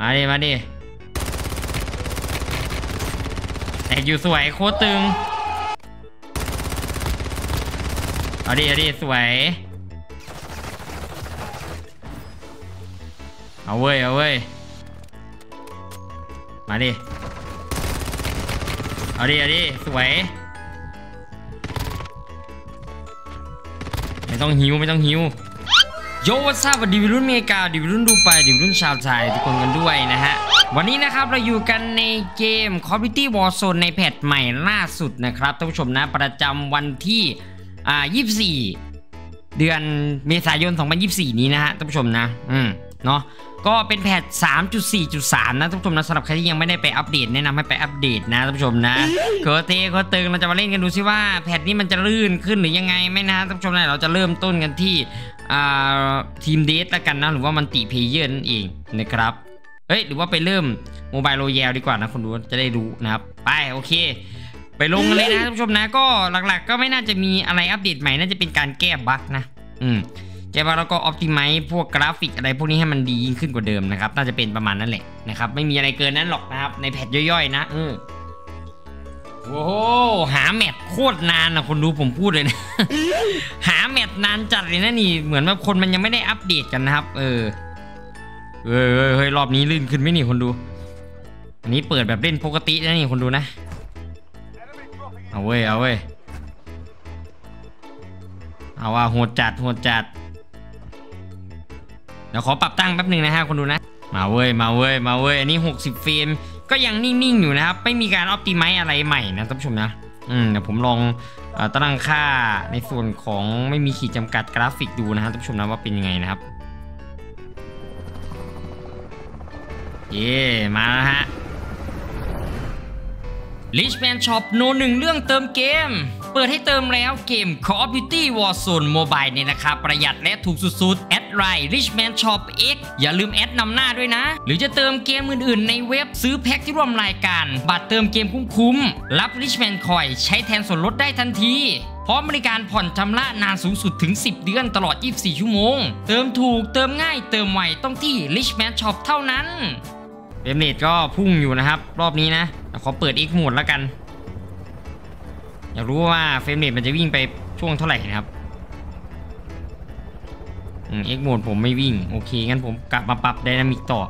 มาดิมาดิแตกอยู่สวยโคตรตึงเอาดิเอาดิสวยเอาเว้ยเอาเว้ยมาดิเอาดิเอาดิสวยไม่ต้องหิวไม่ต้องหิวโยวัสดุดิบรุ่นเมกาดิบรุ่นดูไปดิบรุ่นชาวไทยทุกคนกันด้วยนะฮะวันนี้นะครับเราอยู่กันในเกม Community Warzone ในแพทใหม่ล่าสุดนะครับท่านผู้ชมนะประจำวันที่24เดือนเมษายน2024นี้นะฮะท่านผู้ชมนะเนาะก็เป็นแพท 3.4.3 นะท่านผู้ชมนะสำหรับใครที่ยังไม่ได้ไปอัปเดตแนะนำให้ไปอัปเดตนะท่านผู้ชมนะโคตรโคตรตึงเราจะมาเล่นกันดูซิว่าแพทนี้มันจะลื่นขึ้นหรือยังไงไหมนะท่านผู้ชมนะเราจะเริ่มต้นกันที่ทีมเดทละกันนะหรือว่ามันติเพเยอร์นั่นเองนะครับเฮ้ยหรือว่าไปเริ่มโมบายโรแยลดีกว่านะคนดูจะได้รู้นะครับไปโอเคไปลงเลยนะท่านผู้ชมนะก็หลักๆก็ไม่น่าจะมีอะไรอัปเดตใหม่น่าจะเป็นการแก้บั๊กนะแก้บั๊กแล้วก็ออปติไมซ์พวกกราฟิกอะไรพวกนี้ให้มันดียิ่งขึ้นกว่าเดิมนะครับน่าจะเป็นประมาณนั้นแหละนะครับไม่มีอะไรเกินนั้นหรอกนะครับในแพทย่อยๆนะโอ้โหหาแมทโคตรนานนะคนดูผมพูดเลยนะ หาแมทนานจัดเลยนะนี่เหมือนว่าคนมันยังไม่ได้อัปเดตกันนะครับเฮ้ยรอบนี้ลื่นขึ้นไหมนี่คนดูอันนี้เปิดแบบเล่นปกตินะนี่คนดูนะเอาเว้ยเอาเว้ยเอาว่าโหดจัดโหดจัดเดี๋ยวขอปรับตั้งแป๊บหนึ่งนะฮะคนดูนะมาเว้ยมาเว้ยมาเว้ยอันนี้60เฟรมก็ยังนิ่งๆอยู่นะครับไม่มีการออปติไมซ์อะไรใหม่นะท่านผู้ชมนะเดี๋ยวผมลองตั้งค่าในส่วนของไม่มีขีดจำกัดกราฟิกดูนะฮะท่านผู้ชมนะว่าเป็นยังไงนะครับเย่มาแล้วฮะลิชแมนช็อปโนหนึ่งเรื่องเติมเกมเปิดให้เติมแล้วเกม Call of Duty Warzone Mobile เนี่ยนะครับประหยัดและถูกสุดๆแอดไลน์ Rich Man Shop X อย่าลืมแอดนำหน้าด้วยนะหรือจะเติมเกมอื่นๆในเว็บซื้อแพ็คที่ร่วมรายการบัตรเติมเกมคุ้มๆรับ Rich Man Coin ใช้แทนส่วนลดได้ทันทีพร้อมบริการผ่อนชำระนานสูงสุดถึง10เดือนตลอด24ชั่วโมงเติมถูกเติมง่ายเติมไวต้องที่ Rich Man Shop เท่านั้นเฟรมเรทก็พุ่งอยู่นะครับรอบนี้นะขอเปิด X โหมดแล้วกันอยากรู้ว่าเฟรมเรทมันจะวิ่งไปช่วงเท่าไหร่นะครับX โหมดผมไม่วิ่งโอเคงั้นผมกลับมาปรับไดนามิกต่อ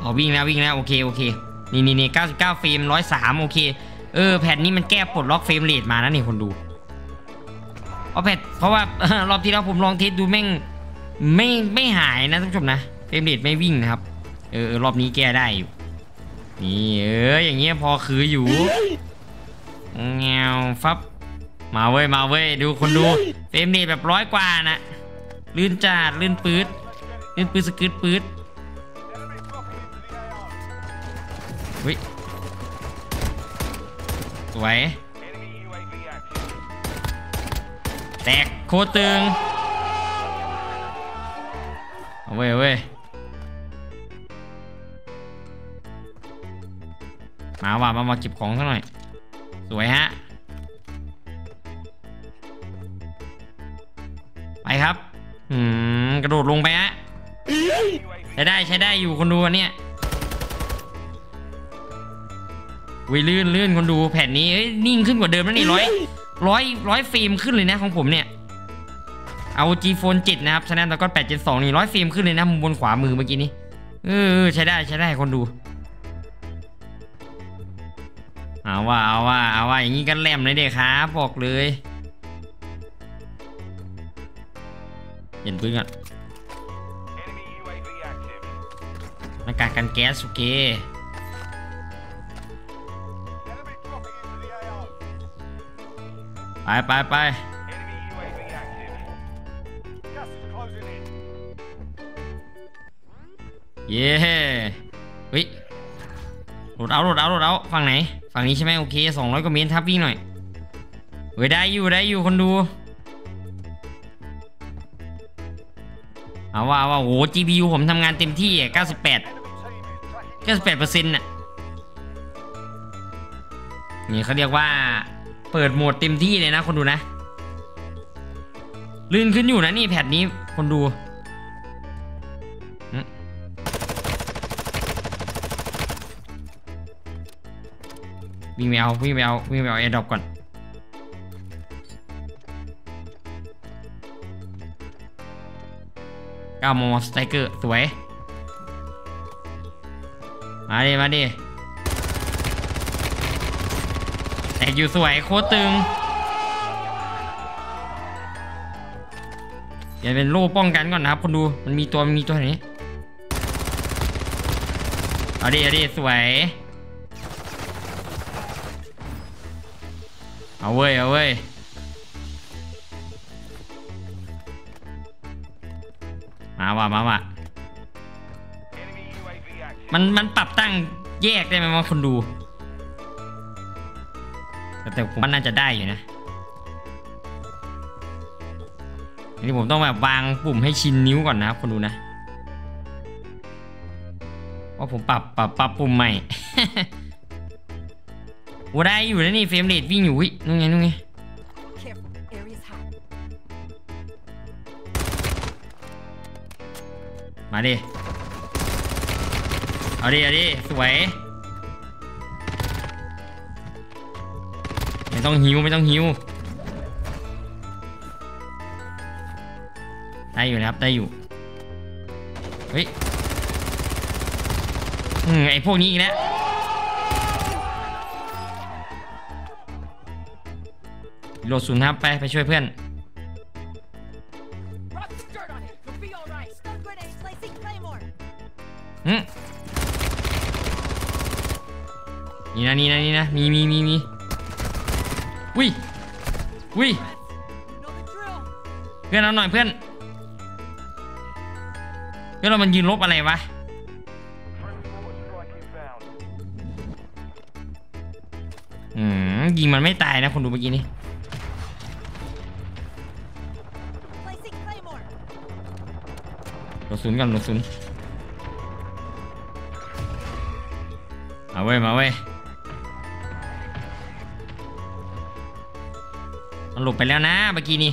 เอาวิ่งแล้ววิ่งแล้วโอเคโอเคนี่99เฟรม103โอเคแพทนี้มันแก้ปลดล็อกเฟรมเรทมานะนี่คนดูเอาแพทเพราะว่ารอบที่แล้วผมลองเทสดูแม่งไม่หายนะท่านผู้ชมนะเฟรมเรทไม่วิ่งนะครับรอบนี้แก้ได้อยู่นี่อย่างเงี้ยพอคืออยู่เงาฟับมาเว้ยมาเว้ยดูคนดูเฟรมเรทแบบ100กว่านะลื่นจัดลื่นปื๊ดลื่นปื๊ดสกึดปื๊ดวิสวยแตกโคตรตึงเอาเว้ยเว้ยมาว่ะมาเก็บของสักหน่อยสวยฮะไปครับกระโดดลงไปฮะใช้ได้อยู่คนดูเนี่ยวิลื่นคนดูแผ่นนี้นิ่งขึ้นกว่าเดิมแล้วนี่ร้อยเฟรมขึ้นเลยนะของผมเนี่ยเอา G-Phone 7นะครับ Snapdragon 872นี่100เฟรมขึ้นเลยนะมุมบนขวามือเมื่อกี้นี้ใช้ได้คนดูเอาว่าอย่างนี้ก็แหลมเลยเด็กครับบอกเลยเห็นปืนก่อนหน้ากากกันแก๊สโอเคไปเย้วิโหลดเอาฝั่งไหนฝั่งนี้ใช่ไหมโอเค200กว่าเมตรทับวิ่งหน่อยได้อยู่คนดูเอาว่าโห GPU ผมทำงานเต็มที่98% น่ะนี่เขาเรียกว่าเปิดโหมดเต็มที่เลยนะคนดูนะลื่นขึ้นอยู่นะนี่แพทนี้คนดู วิ่งไปเอาแอร์ดรอปก่อน9 มม.สไตรเกอร์สวยมาดิแตกอยู่สวยโคตรตึงอย่าเป็นโล่ป้องกันก่อนนะครับคนดูมันมีตัวไหนเอาดิสวยเอาเว้ยมาว่ะมันปรับตั้งแยกได้ไหมว่าคนดูแต่ผมว่าน่าจะได้อยู่นะอันนี้ผมต้องแบบวางปุ่มให้ชินนิ้วก่อนนะครับคนดูนะว่าผมปรับปุ่มใหม่ โอ้ได้อยู่นะนี่เฟรมเรทวิ่งอยู่นู่นไงมาดิเอาดิสวยไม่ต้องหิวได้อยู่นะครับได้อยู่เฮ้ยไอพวกนี้อีกแล้วโหลดศูนย์ครับไปช่วยเพื่อนนี่นะมีอุ้ยเพื่อนเอาหน่อยเพื่อนเรามันยืนลบอะไรวะยิงมันไม่ตายนะคนดูเมื่อกี้นี้หลบศูนย์กันหลบศูนย์มาเว้ยมันหลบไปแล้วนะเมื่อกี้นี้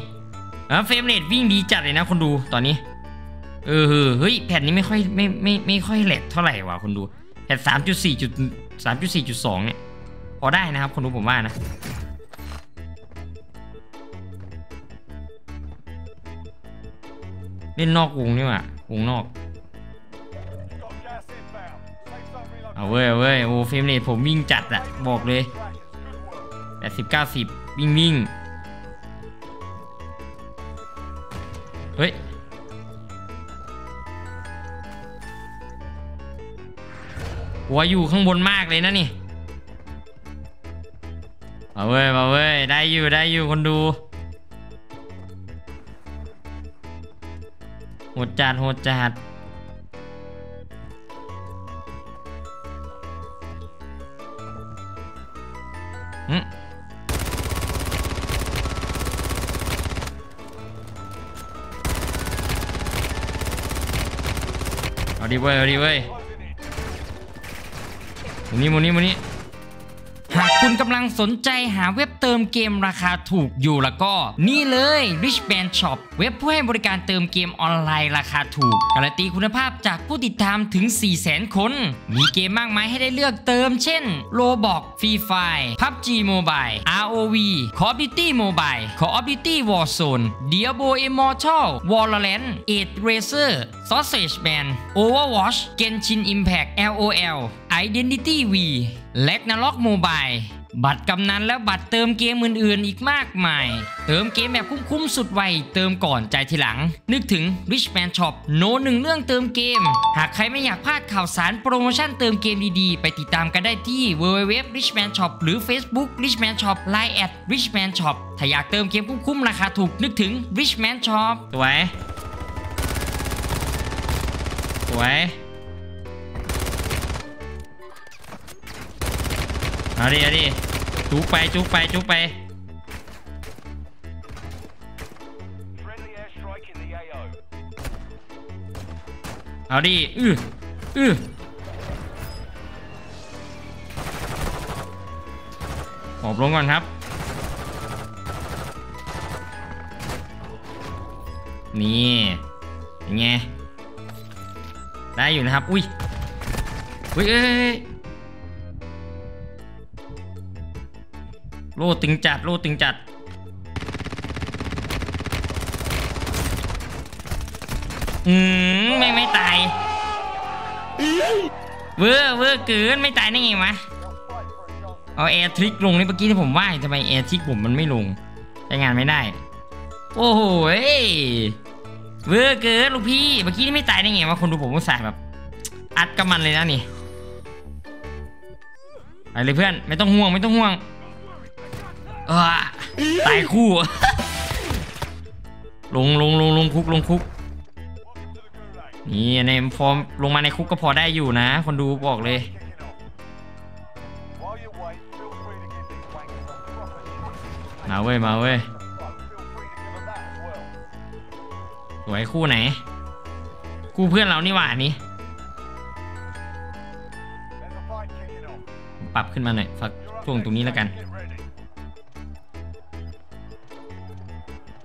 เฟรมเรทวิ่งดีจัดเลยนะคนดูตอนนี้เฮ้ยแผ่นนี้ไม่ค่อยแหลกเท่าไหร่ว่ะคนดูแผ่น 3.4.2 เนี่ยพอได้นะครับคนดูผมว่านะเล่นนอกวงนี่ว่ะวงนอกเอาเว้ยโอ้เฟรมเรทผมวิ่งจัดอะบอกเลย80-90วิ่งเฮ้ยหัวอยู่ข้างบนมากเลยนะนี่มาเว้ยได้อยู่คนดูโหดจัดเอาดิเว้ยมุมนี้หากคุณกำลังสนใจหาเว็บเติมเกมราคาถูกอยู่แล้วก็นี่เลย Rich Band Shop เว็บผู้ให้บริการเติมเกมออนไลน์ราคาถูกการันตีคุณภาพจากผู้ติดตามถึง 400,000 คนมีเกมมากมายให้ได้เลือกเติมเช่น Roblox Free Fire PUBG Mobile ROV Call of Duty Mobile Call of Duty Warzone Diablo Immortal Valorant Age Racer Sausage Man Overwatch Genshin Impact LOL Identity V Ragnarok Mobile บัตรกำนันและบัตรเติมเกมอื่นๆอีกมากมายเติมเกมแบบคุ้มๆสุดไวเติมก่อนใจทีหลังนึกถึง Rich Man Shop 1เรื่องเติมเกมหากใครไม่อยากพลาดข่าวสารโปรโมชั่นเติมเกมดีๆไปติดตามกันได้ที่ www.richmanshop หรือ Facebook Rich Man Shop Line @richmanshop ถ้าอยากเติมเกมคุ้มๆราคาถูกนึกถึง Rich Man Shop สวยเอาดิจุกไปเอาดิหอบลงก่อนครับนี่ยังไงได้อยู่นะครับอุ้ย โล่ตึงจัดโล่ตึงจัดไม่ตายเวอเกินไม่ตายได้ไงวะเอาแอร์ทริกลงนี่เมื่อกี้ที่ผมว่าทำไมแอร์ทริกผมมันไม่ลงใช้งานไม่ได้โอ้โหเวอเกินลูกพี่เมื่อกี้นี่ไม่ตายได้ไงวะคนดูผมก็สายแบบอัดกับมันเลยนะนี่ไปเลยเพื่อนไม่ต้องห่วงไม่ต้องห่วงตายคู่ลงคุกลงคุกนี่ในฟอร์มลงมาในคุกก็พอได้อยู่นะคนดูบอกเลยมาเว้ยมาเว้ยสวยคู่ไหนคู่เพื่อนเรานี่หว่านี่ปรับขึ้นมาหน่อยฝากช่วงตรงนี้แล้วกัน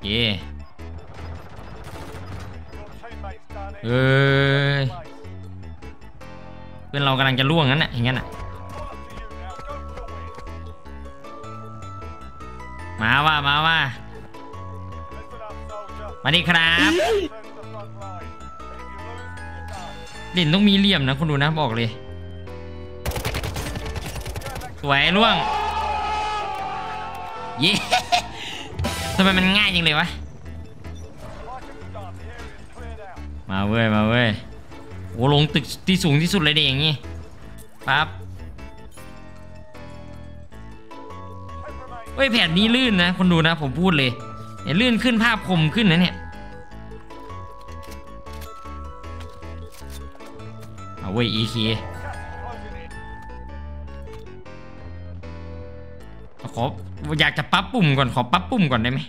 เย่เพื่อนเรากำลังจะล่วงงั้นน่ะอย่างงั้นน่ะมาว่ามาดิครับเด่นต้องมีเหลี่ยมนะคุณดูนะบอกเลยสวยล่วงเย้ ทำไมมันง่ายจริงเลยวะมาเว้ยโอ้ลงตึกที่สูงที่สุดเลยเด็กอย่างงี้ปั๊บเฮ้ยแผ่นนี้ลื่นนะคนดูนะผมพูดเลยเนี่ยลื่นขึ้นภาพคมขึ้นนะเนี่ยเอาเว้ยอีคีขออยากจะปั๊บปุ่มก่อนขอปั๊บปุ่มก่อนได้ไหม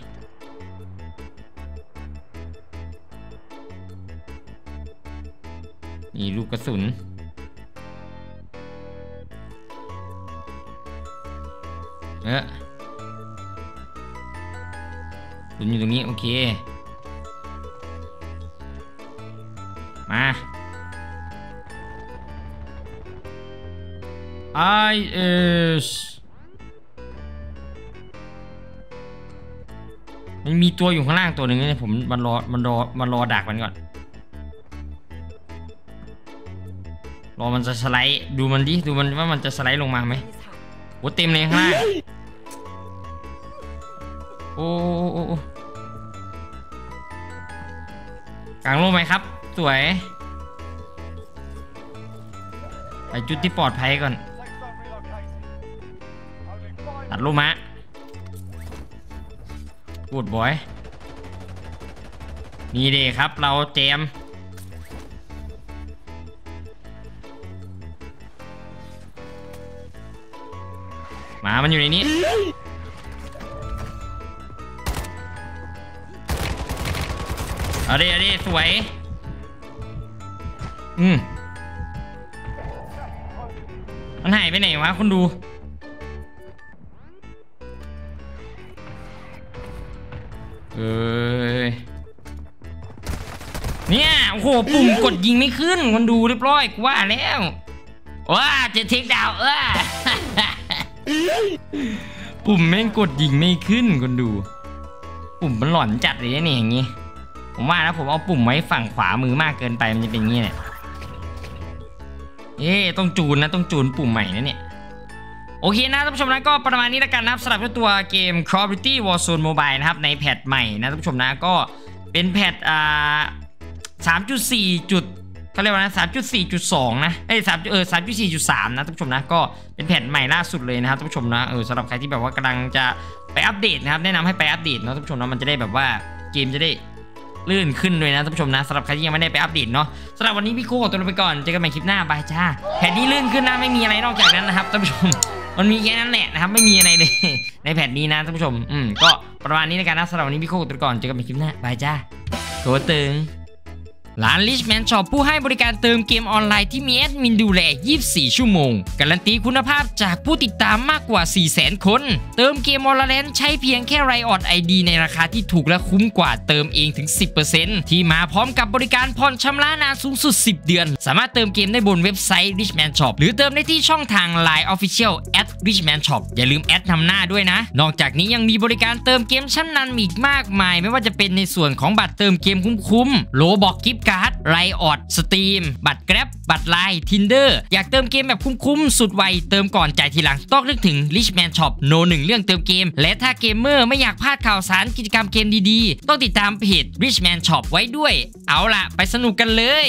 นี่ลูกกระสุนสุนอยู่ตรงนี้โอเคมามันมีตัวอยู่ข้างล่างตัวหนึ่งเนี่ยผมมันรอดักมันก่อนรอมันจะสไลด์ดูมันดิดูมันว่ามันจะสไลด์ลงมาไหมโอ้เต็มเลยข้างล่างโอ้กลางโลกไหมครับสวยไปจุดที่ปลอดภัยก่อนตัดลูกมะกูดบอยนี่เด็กครับเราเจมหมามันอยู่ในนี้เอาดิสวยมันหายไปไหนวะคุณดูเนี่ยโอ้โหปุ่มกดยิงไม่ขึ้นคุณดูเรียบร้อยกว่าแล้วว้าจะเทคดาวปุ่มแม่งกดยิงไม่ขึ้นคุณดูปุ่มมันหล่อนจัดเลยเนี่ยอย่างงี้ผมว่านะผมเอาปุ่มไว้ฝั่งขวามือมากเกินไปมันจะเป็นอย่างงี้เนี่ยต้องจูนนะต้องจูนปุ่มใหม่นะเนี่ยโอเคนะท่านผู้ชมนะก็ประมาณนี้ละกันนะครับสำหรับตัวเกม Call of Duty Warzone Mobile นะครับในแพทใหม่นะท่านผู้ชมนะก็เป็นแพท3.4เขาเรียกว่านะ 3.4.2 นะ 3.4.3 นะท่านผู้ชมนะก็เป็นแผ่นใหม่ล่าสุดเลยนะครับท่านผู้ชมนะสำหรับใครที่แบบว่ากำลังจะไปอัปเดตนะครับแนะนำให้ไปอัปเดตเนาะท่านผู้ชมนะมันจะได้แบบว่าเกมจะได้ลื่นขึ้นเลยนะท่านผู้ชมนะสำหรับใครที่ยังไม่ได้ไปอัปเดตเนาะสำหรับวันนี้พี่โก้ตัวลาไปก่อนเจอกันใหม่คลิปหน้าบายจ้าแผ่นนี้ลื่นขึ้นนะไม่มีอะไรนอกจากนั้นนะครับท่านผู้ชมมันมีแค่นั้นแหละนะครับไม่มีอะไรเลยในแผ่นนี้นะท่านผู้ชมก็ประมาณนี้ในการนะสำหรับวันนี้พี่โก้ตัวลาไปก่อนเจอกันใหม่คลิปหน้าบายจ้าตัวตึง ร้าน Richman Shop ผู้ให้บริการเติมเกมออนไลน์ที่มีแอดมินดูแล24ชั่วโมงการันตีคุณภาพจากผู้ติดตามมากกว่า 400,000 คนเติมเกม Valorant ใช้เพียงแค่ Riot ID ในราคาที่ถูกและคุ้มกว่าเติมเองถึง 10% ที่มาพร้อมกับบริการผ่อนชำระนานสูงสุด10 เดือนสามารถเติมเกมได้บนเว็บไซต์ Richman Shop หรือเติมได้ที่ช่องทาง Line Official @Richman Shop อย่าลืมแอดนำหน้าด้วยนะนอกจากนี้ยังมีบริการเติมเกมชั้นนำอีกมากมายไม่ว่าจะเป็นในส่วนของบัตรเติมเกมคุ้มๆ Roblox Gift Card Riot Steam บัตร Grab บัตร Line Tinder อยากเติมเกมแบบคุ้มๆสุดไวเติมก่อนจ่ายทีหลังต้องนึกถึง Richman Shop 1เรื่องเติมเกมและถ้าเกมเมอร์ไม่อยากพลาดข่าวสารกิจกรรมเกมดีๆต้องติดตามเพจ Richman Shop ไว้ด้วยเอาล่ะไปสนุกกันเลย